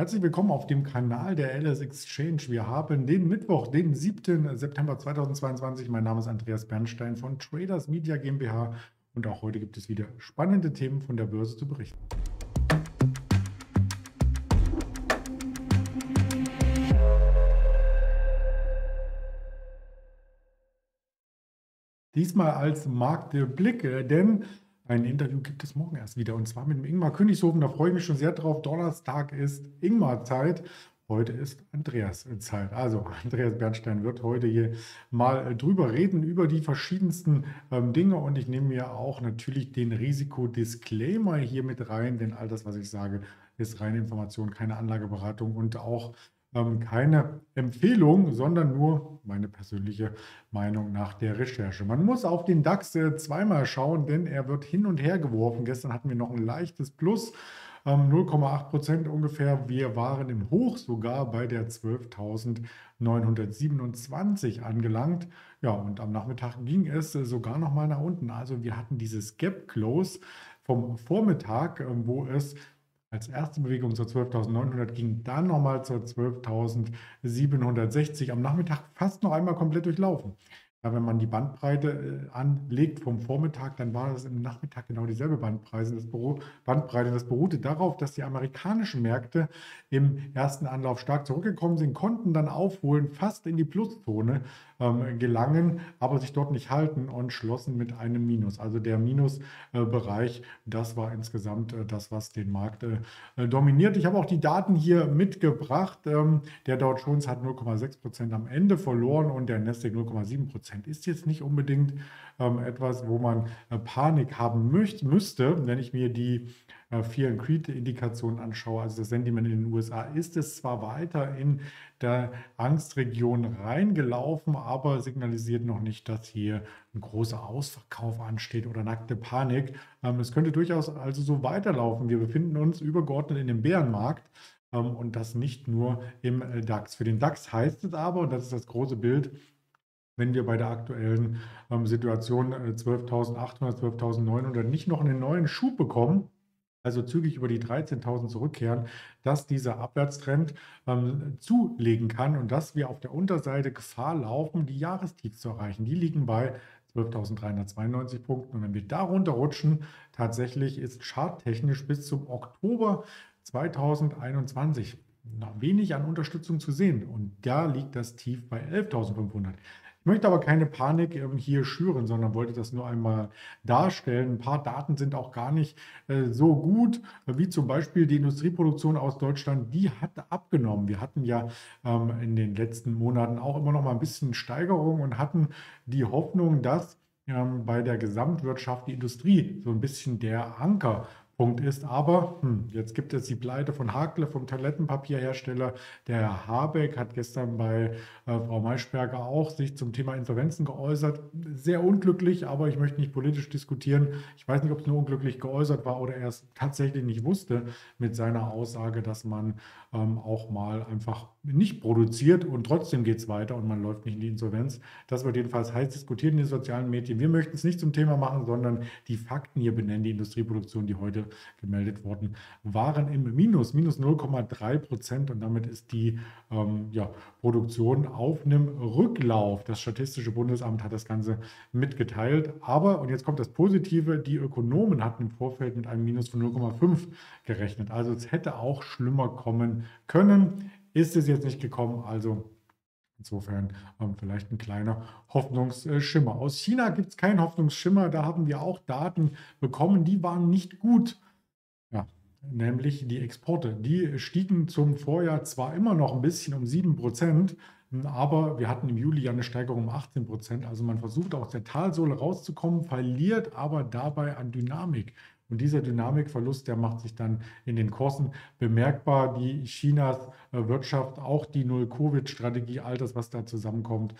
Herzlich willkommen auf dem Kanal der LS-Exchange. Wir haben den Mittwoch, den 7. September 2022. Mein Name ist Andreas Bernstein von Traders Media GmbH und auch heute gibt es wieder spannende Themen von der Börse zu berichten. Diesmal als Marktblick, denn ein Interview gibt es morgen erst wieder, und zwar mit dem Ingmar Königshofen. Da freue ich mich schon sehr drauf. Donnerstag ist Ingmar-Zeit, heute ist Andreas-Zeit. Also Andreas Bernstein wird heute hier mal drüber reden, über die verschiedensten Dinge. Und ich nehme mir auch natürlich den Risikodisclaimer hier mit rein, denn all das, was ich sage, ist reine Information, keine Anlageberatung und auch keine Empfehlung, sondern nur meine persönliche Meinung nach der Recherche. Man muss auf den DAX zweimal schauen, denn er wird hin und her geworfen. Gestern hatten wir noch ein leichtes Plus, 0,8% ungefähr. Wir waren im Hoch sogar bei der 12.927 angelangt. Ja, und am Nachmittag ging es sogar noch mal nach unten. Also wir hatten dieses Gap-Close vom Vormittag, wo es als erste Bewegung zur 12.900 ging, dann nochmal zur 12.760. Am Nachmittag fast noch einmal komplett durchlaufen. Ja, wenn man die Bandbreite anlegt vom Vormittag, dann war das im Nachmittag genau dieselbe Bandbreite. Das beruhte darauf, dass die amerikanischen Märkte im ersten Anlauf stark zurückgekommen sind, konnten dann aufholen, fast in die Pluszone gelangen, aber sich dort nicht halten und schlossen mit einem Minus. Also der Minusbereich, das war insgesamt das, was den Markt dominiert. Ich habe auch die Daten hier mitgebracht. Der Dow Jones hat 0,6% am Ende verloren und der Nasdaq 0,7%. Ist jetzt nicht unbedingt etwas, wo man Panik haben müsste, wenn ich mir die Fear and Greed-Indikationen anschaue. Also das Sentiment in den USA ist es zwar weiter in der Angstregion reingelaufen, aber signalisiert noch nicht, dass hier ein großer Ausverkauf ansteht oder nackte Panik. Es könnte durchaus also so weiterlaufen. Wir befinden uns übergeordnet in dem Bärenmarkt. Und das nicht nur im DAX. Für den DAX heißt es aber, und das ist das große Bild, wenn wir bei der aktuellen Situation 12.800, 12.900 nicht noch einen neuen Schub bekommen, also zügig über die 13.000 zurückkehren, dass dieser Abwärtstrend zulegen kann und dass wir auf der Unterseite Gefahr laufen, die Jahrestiefs zu erreichen. Die liegen bei 12.392 Punkten. Und wenn wir darunter rutschen, tatsächlich ist charttechnisch bis zum Oktober 2021 noch wenig an Unterstützung zu sehen. Und da liegt das Tief bei 11.500. Ich möchte aber keine Panik hier schüren, sondern wollte das nur einmal darstellen. Ein paar Daten sind auch gar nicht so gut, wie zum Beispiel die Industrieproduktion aus Deutschland, die hat abgenommen. Wir hatten ja in den letzten Monaten auch immer noch mal ein bisschen Steigerung und hatten die Hoffnung, dass bei der Gesamtwirtschaft die Industrie so ein bisschen der Ankerpunkt ist. Aber jetzt gibt es die Pleite von Hakle, vom Toilettenpapierhersteller. Der Herr Habeck hat gestern bei Frau Maischberger auch sich zum Thema Insolvenzen geäußert. Sehr unglücklich, aber ich möchte nicht politisch diskutieren. Ich weiß nicht, ob es nur unglücklich geäußert war oder er es tatsächlich nicht wusste mit seiner Aussage, dass man auch mal einfach nicht produziert und trotzdem geht es weiter und man läuft nicht in die Insolvenz. Das wird jedenfalls heiß diskutiert in den sozialen Medien. Wir möchten es nicht zum Thema machen, sondern die Fakten hier benennen. Die Industrieproduktion, die heute gemeldet worden waren im Minus 0,3%, und damit ist die Produktion auf einem Rücklauf. Das Statistische Bundesamt hat das Ganze mitgeteilt. Aber, und jetzt kommt das Positive, die Ökonomen hatten im Vorfeld mit einem Minus von 0,5 gerechnet. Also es hätte auch schlimmer kommen können. Ist es jetzt nicht gekommen, also insofern vielleicht ein kleiner Hoffnungsschimmer. Aus China gibt es keinen Hoffnungsschimmer, da haben wir auch Daten bekommen, die waren nicht gut. Ja, nämlich die Exporte, die stiegen zum Vorjahr zwar immer noch ein bisschen um 7%, aber wir hatten im Juli ja eine Steigerung um 18%, also man versucht aus der Talsohle rauszukommen, verliert aber dabei an Dynamik. Und dieser Dynamikverlust, der macht sich dann in den Kursen bemerkbar. Die Chinas Wirtschaft, auch die Null-Covid-Strategie, all das, was da zusammenkommt,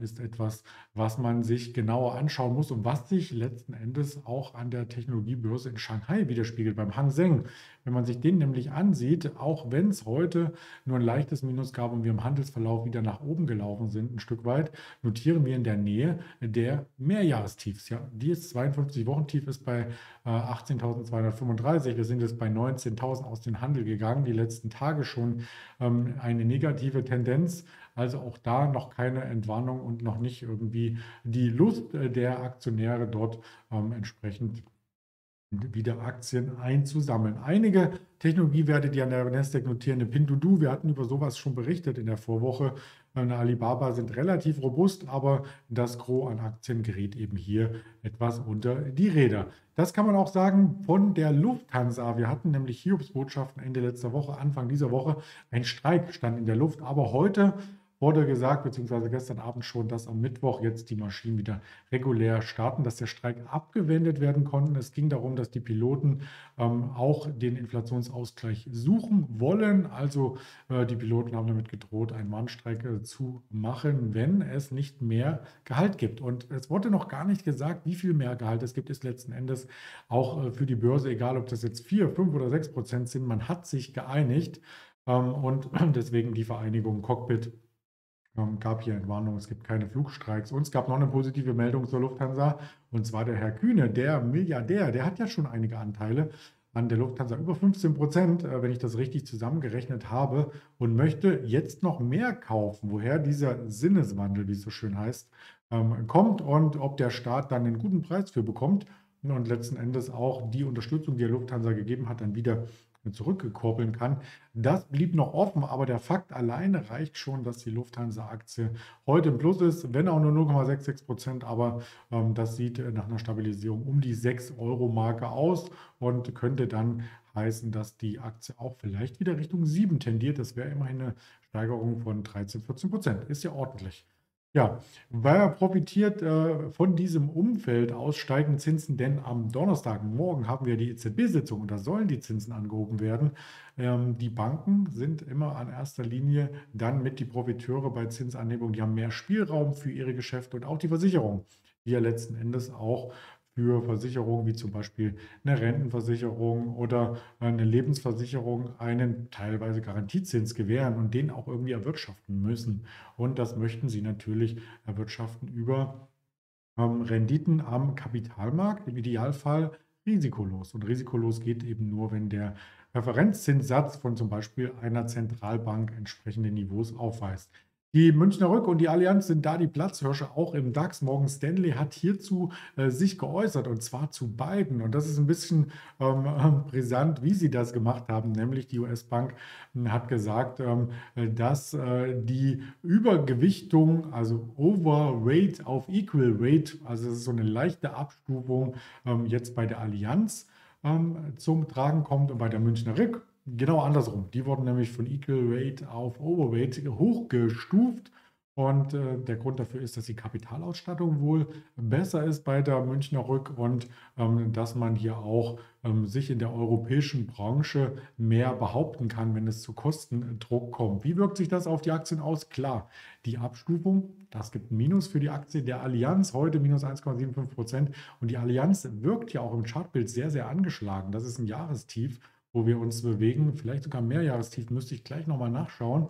ist etwas, was man sich genauer anschauen muss und was sich letzten Endes auch an der Technologiebörse in Shanghai widerspiegelt, beim Hang Seng. Wenn man sich den nämlich ansieht, auch wenn es heute nur ein leichtes Minus gab und wir im Handelsverlauf wieder nach oben gelaufen sind, ein Stück weit, notieren wir in der Nähe der Mehrjahrestiefs. Ja, die ist 52-Wochen-Tief, ist bei 8. 18.235. Wir sind jetzt bei 19.000 aus dem Handel gegangen, die letzten Tage schon eine negative Tendenz. Also auch da noch keine Entwarnung und noch nicht irgendwie die Lust der Aktionäre dort entsprechend wieder Aktien einzusammeln. Einige Technologiewerte, die an der Nasdaq notieren, Pinduoduo, wir hatten über sowas schon berichtet in der Vorwoche, Alibaba sind relativ robust, aber das Gros an Aktien gerät eben hier etwas unter die Räder. Das kann man auch sagen von der Lufthansa. Wir hatten nämlich Hiobsbotschaften Ende letzter Woche, Anfang dieser Woche, ein Streik stand in der Luft, aber heute wurde gesagt, beziehungsweise gestern Abend schon, dass am Mittwoch jetzt die Maschinen wieder regulär starten, dass der Streik abgewendet werden konnte. Es ging darum, dass die Piloten auch den Inflationsausgleich suchen wollen. Also die Piloten haben damit gedroht, einen Warnstreik zu machen, wenn es nicht mehr Gehalt gibt. Und es wurde noch gar nicht gesagt, wie viel mehr Gehalt es gibt, ist letzten Endes auch für die Börse, egal ob das jetzt 4, 5 oder 6% sind. Man hat sich geeinigt und deswegen die Vereinigung Cockpit gab hier Entwarnung, es gibt keine Flugstreiks. Und es gab noch eine positive Meldung zur Lufthansa, und zwar der Herr Kühne, der Milliardär, der hat ja schon einige Anteile an der Lufthansa, über 15%, wenn ich das richtig zusammengerechnet habe, und möchte jetzt noch mehr kaufen, woher dieser Sinneswandel, wie es so schön heißt, kommt und ob der Staat dann einen guten Preis für bekommt und letzten Endes auch die Unterstützung, die der Lufthansa gegeben hat, dann wieder zurückgekoppeln kann. Das blieb noch offen, aber der Fakt alleine reicht schon, dass die Lufthansa-Aktie heute im Plus ist, wenn auch nur 0,66%, aber das sieht nach einer Stabilisierung um die 6-Euro-Marke aus und könnte dann heißen, dass die Aktie auch vielleicht wieder Richtung 7 tendiert. Das wäre immerhin eine Steigerung von 13-14%. Ist ja ordentlich. Ja, wer profitiert von diesem Umfeld aus steigenden Zinsen? Denn am Donnerstagmorgen haben wir die EZB-Sitzung und da sollen die Zinsen angehoben werden. Die Banken sind immer an erster Linie dann mit die Profiteure bei Zinsanhebungen. Die haben mehr Spielraum für ihre Geschäfte und auch die Versicherung, die ja letzten Endes auch für Versicherungen wie zum Beispiel eine Rentenversicherung oder eine Lebensversicherung einen teilweise Garantiezins gewähren und den auch irgendwie erwirtschaften müssen. Und das möchten sie natürlich erwirtschaften über Renditen am Kapitalmarkt, im Idealfall risikolos. Und risikolos geht eben nur, wenn der Referenzzinssatz von zum Beispiel einer Zentralbank entsprechende Niveaus aufweist. Die Münchner Rück und die Allianz sind da die Platzhirsche, auch im DAX. Morgan Stanley hat hierzu sich geäußert, und zwar zu beiden. Und das ist ein bisschen brisant, wie sie das gemacht haben. Nämlich die US-Bank hat gesagt, dass die Übergewichtung, also Overweight auf Equal Weight, also das ist so eine leichte Abstufung, jetzt bei der Allianz zum Tragen kommt und bei der Münchner Rück genau andersrum. Die wurden nämlich von Equal Weight auf Overweight hochgestuft. Und der Grund dafür ist, dass die Kapitalausstattung wohl besser ist bei der Münchner Rück und dass man hier auch sich in der europäischen Branche mehr behaupten kann, wenn es zu Kostendruck kommt. Wie wirkt sich das auf die Aktien aus? Klar, die Abstufung, das gibt ein Minus für die Aktie der Allianz, heute minus 1,75%. Und die Allianz wirkt ja auch im Chartbild sehr, sehr angeschlagen. Das ist ein Jahrestief, wo wir uns bewegen, vielleicht sogar Mehrjahrestief, müsste ich gleich nochmal nachschauen.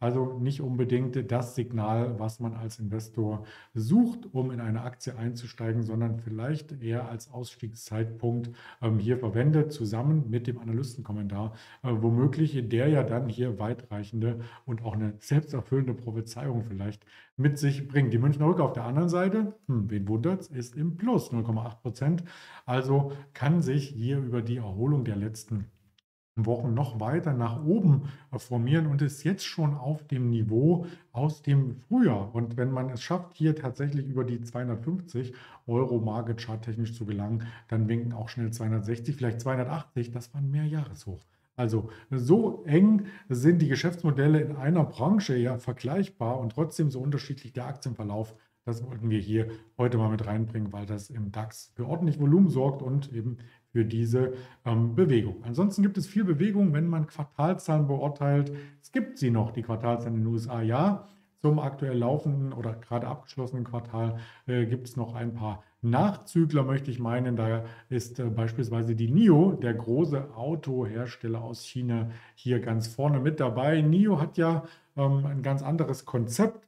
Also nicht unbedingt das Signal, was man als Investor sucht, um in eine Aktie einzusteigen, sondern vielleicht eher als Ausstiegszeitpunkt hier verwendet, zusammen mit dem Analystenkommentar, womöglich der ja dann hier weitreichende und auch eine selbsterfüllende Prophezeiung vielleicht mit sich bringt. Die Münchner Rück auf der anderen Seite, wen wundert's, ist im Plus 0,8%. Also kann sich hier über die Erholung der letzten Wochen noch weiter nach oben formieren und ist jetzt schon auf dem Niveau aus dem Frühjahr. Und wenn man es schafft, hier tatsächlich über die 250-Euro-Marke charttechnisch zu gelangen, dann winken auch schnell 260, vielleicht 280, das war ein Mehrjahreshoch. Also so eng sind die Geschäftsmodelle in einer Branche ja vergleichbar und trotzdem so unterschiedlich der Aktienverlauf. Das wollten wir hier heute mal mit reinbringen, weil das im DAX für ordentlich Volumen sorgt und eben für diese Bewegung. Ansonsten gibt es viel Bewegung, wenn man Quartalszahlen beurteilt. Es gibt sie noch, die Quartalszahlen in den USA, ja. Zum aktuell laufenden oder gerade abgeschlossenen Quartal gibt es noch ein paar Nachzügler, möchte ich meinen. Da ist beispielsweise die NIO, der große Autohersteller aus China, hier ganz vorne mit dabei. NIO hat ja ein ganz anderes Konzept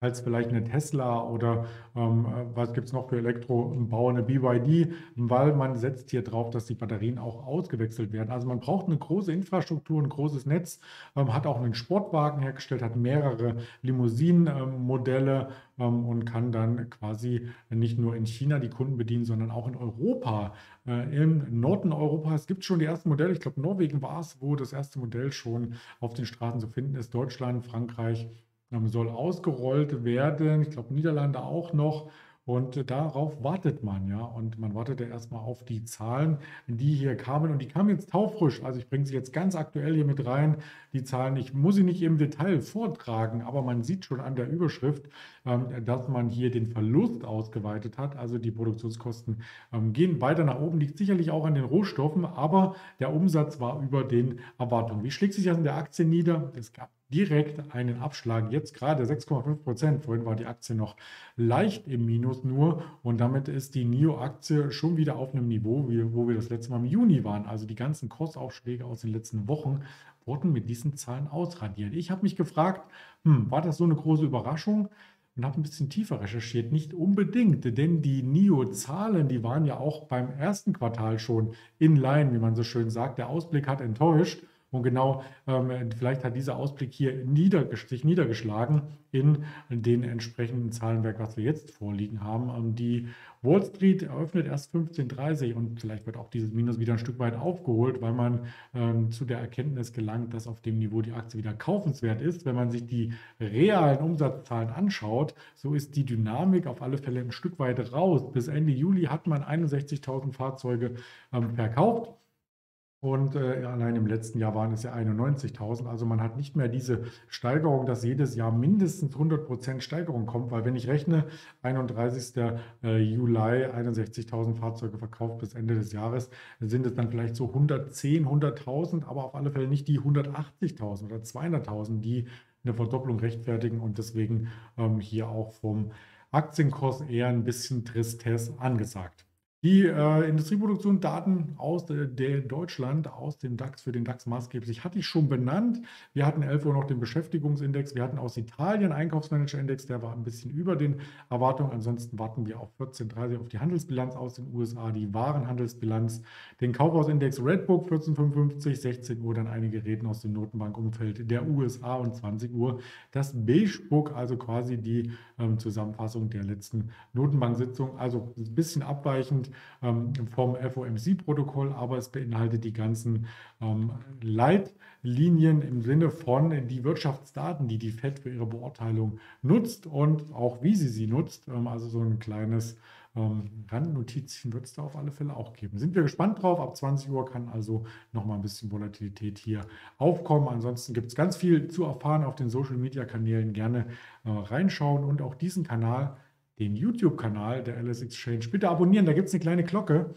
als vielleicht eine Tesla oder was gibt es noch für Elektrobauer, eine BYD, weil man setzt hier drauf, dass die Batterien auch ausgewechselt werden. Also man braucht eine große Infrastruktur, ein großes Netz, hat auch einen Sportwagen hergestellt, hat mehrere Limousinen-Modelle und kann dann quasi nicht nur in China die Kunden bedienen, sondern auch in Europa, im Norden Europas gibt es schon die ersten Modelle. Ich glaube, Norwegen war es, wo das erste Modell schon auf den Straßen zu finden ist. Deutschland, Frankreich soll ausgerollt werden. Ich glaube, Niederlande auch noch. Und darauf wartet man, ja. Und man wartet ja erstmal auf die Zahlen, die hier kamen. Und die kamen jetzt taufrisch. Also ich bringe sie jetzt ganz aktuell hier mit rein, die Zahlen. Ich muss sie nicht im Detail vortragen, aber man sieht schon an der Überschrift, dass man hier den Verlust ausgeweitet hat. Also die Produktionskosten gehen weiter nach oben. Liegt sicherlich auch an den Rohstoffen, aber der Umsatz war über den Erwartungen. Wie schlägt sich das in der Aktie nieder? Es gab direkt einen Abschlag, jetzt gerade 6,5%. Vorhin war die Aktie noch leicht im Minus nur und damit ist die NIO-Aktie schon wieder auf einem Niveau, wo wir das letzte Mal im Juni waren. Also die ganzen Kursaufschläge aus den letzten Wochen wurden mit diesen Zahlen ausradiert. Ich habe mich gefragt, war das so eine große Überraschung? Und habe ein bisschen tiefer recherchiert. Nicht unbedingt, denn die NIO-Zahlen, die waren ja auch beim ersten Quartal schon in line, wie man so schön sagt. Der Ausblick hat enttäuscht. Und genau, vielleicht hat dieser Ausblick hier sich niedergeschlagen in den entsprechenden Zahlenwerk, was wir jetzt vorliegen haben. Die Wall Street eröffnet erst 15:30 Uhr und vielleicht wird auch dieses Minus wieder ein Stück weit aufgeholt, weil man zu der Erkenntnis gelangt, dass auf dem Niveau die Aktie wieder kaufenswert ist. Wenn man sich die realen Umsatzzahlen anschaut, so ist die Dynamik auf alle Fälle ein Stück weit raus. Bis Ende Juli hat man 61.000 Fahrzeuge verkauft. Und allein im letzten Jahr waren es ja 91.000. Also man hat nicht mehr diese Steigerung, dass jedes Jahr mindestens 100% Steigerung kommt. Weil wenn ich rechne, 31. Juli 61.000 Fahrzeuge verkauft bis Ende des Jahres, sind es dann vielleicht so 110.000, 100.000, aber auf alle Fälle nicht die 180.000 oder 200.000, die eine Verdopplung rechtfertigen und deswegen hier auch vom Aktienkurs eher ein bisschen Tristesse angesagt. Die Industrieproduktion, Daten aus Deutschland, aus dem DAX, für den DAX maßgeblich, hatte ich schon benannt. Wir hatten 11 Uhr noch den Beschäftigungsindex. Wir hatten aus Italien Einkaufsmanagerindex, der war ein bisschen über den Erwartungen. Ansonsten warten wir auf 14:30 Uhr auf die Handelsbilanz aus den USA, die Warenhandelsbilanz, den Kaufhausindex Redbook 14,55, 16 Uhr dann einige Reden aus dem Notenbankumfeld der USA und 20 Uhr das Beigebook, also quasi die Zusammenfassung der letzten Notenbank-Sitzung. Also ein bisschen abweichend vom FOMC-Protokoll, aber es beinhaltet die ganzen Leitlinien im Sinne von die Wirtschaftsdaten, die die FED für ihre Beurteilung nutzt und auch wie sie nutzt. Also so ein kleines Randnotizchen wird es da auf alle Fälle auch geben. Sind wir gespannt drauf. Ab 20 Uhr kann also nochmal ein bisschen Volatilität hier aufkommen. Ansonsten gibt es ganz viel zu erfahren auf den Social-Media-Kanälen. Gerne reinschauen und auch diesen Kanal, den YouTube-Kanal der LS-Exchange, bitte abonnieren, da gibt es eine kleine Glocke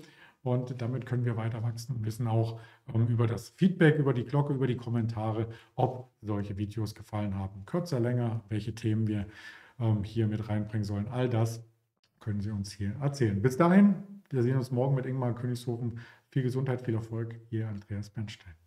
und damit können wir weiter wachsen und wissen auch über das Feedback, über die Glocke, über die Kommentare, ob solche Videos gefallen haben, kürzer, länger, welche Themen wir hier mit reinbringen sollen. All das können Sie uns hier erzählen. Bis dahin, wir sehen uns morgen mit Ingmar Königshofen. Viel Gesundheit, viel Erfolg, Ihr Andreas Bernstein.